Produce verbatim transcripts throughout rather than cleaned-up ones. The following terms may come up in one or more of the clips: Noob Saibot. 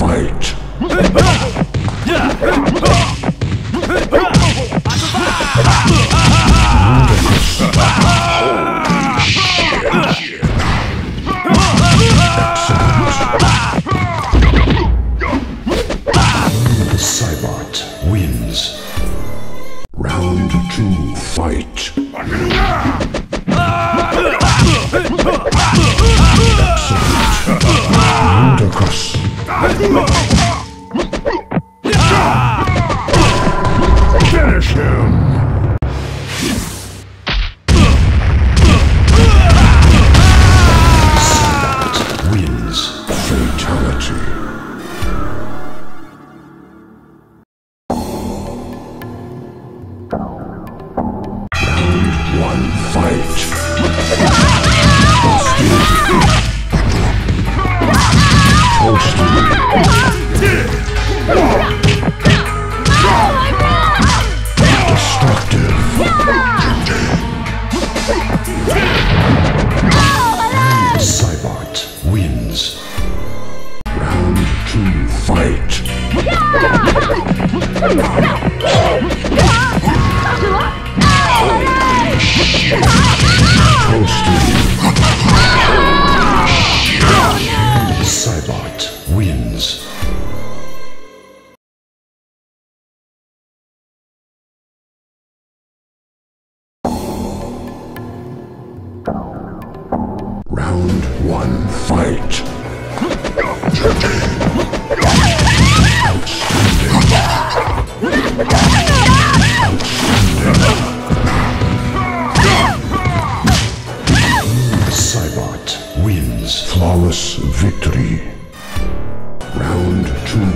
Fight! Holy shit! Excellent! Saibot wins. Round two, fight! Across. Finish him! Flawless victory. Round two.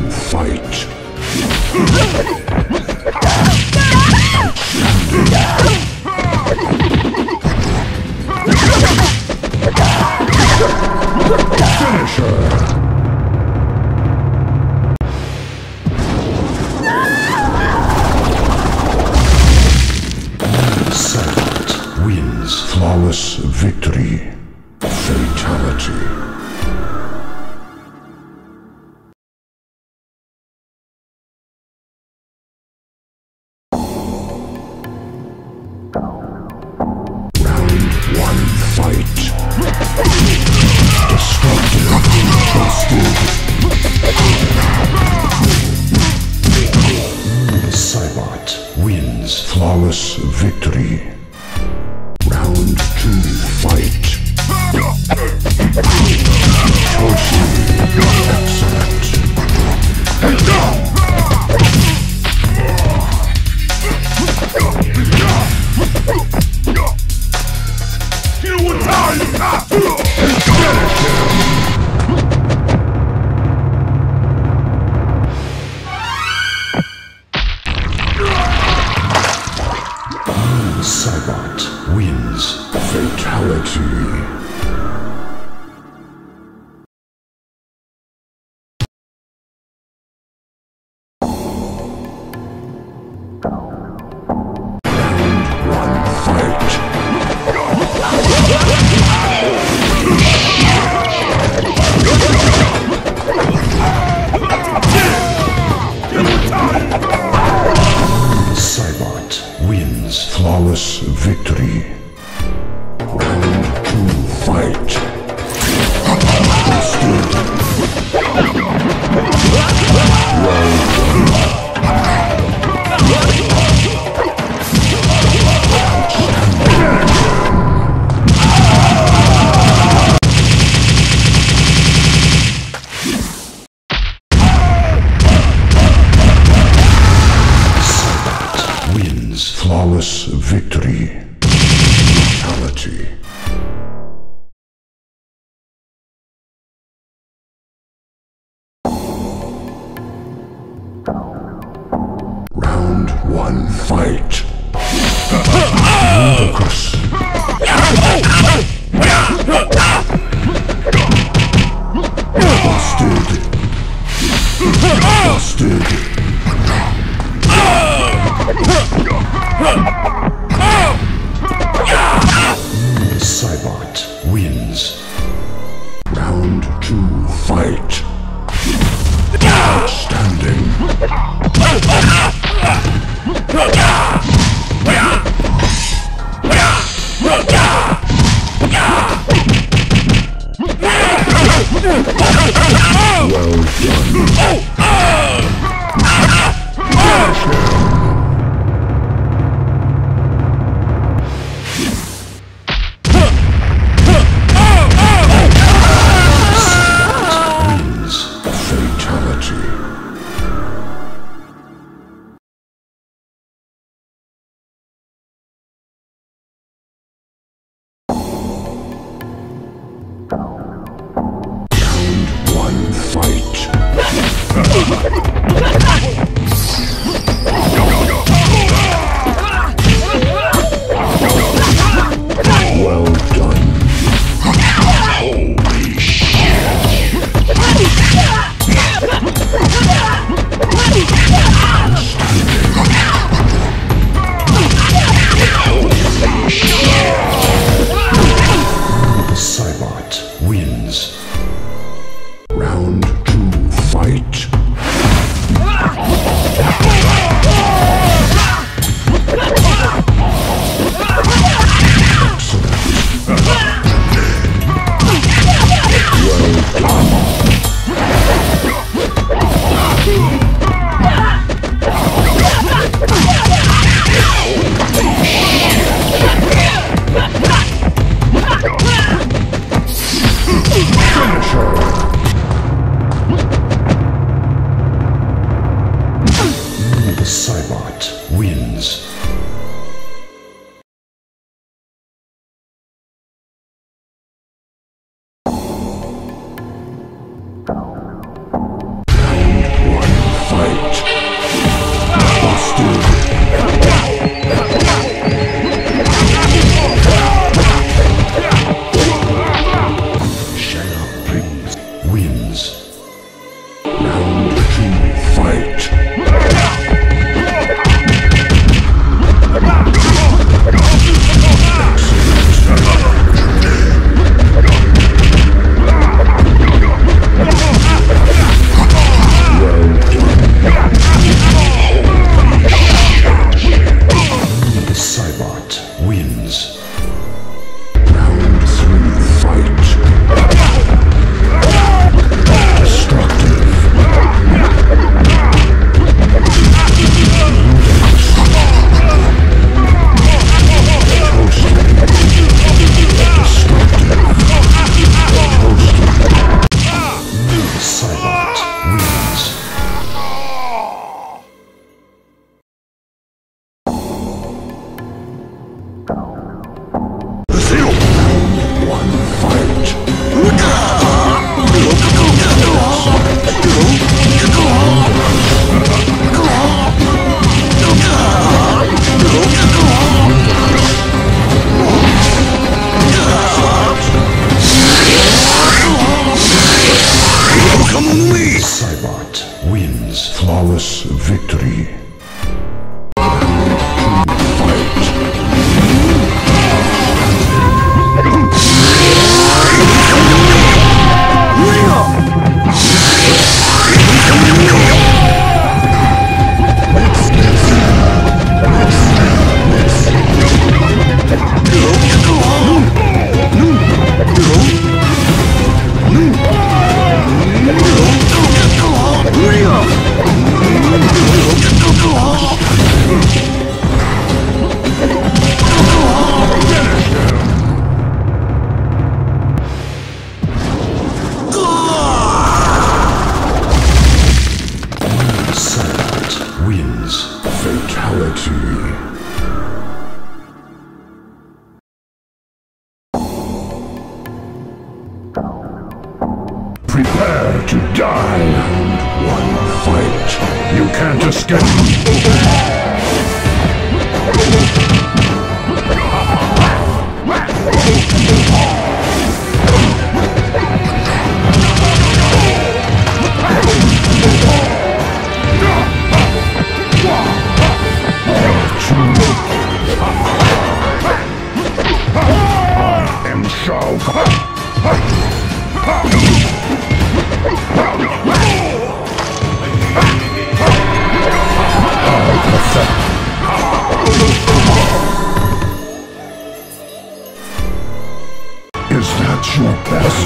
Your best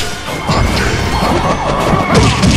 to fight.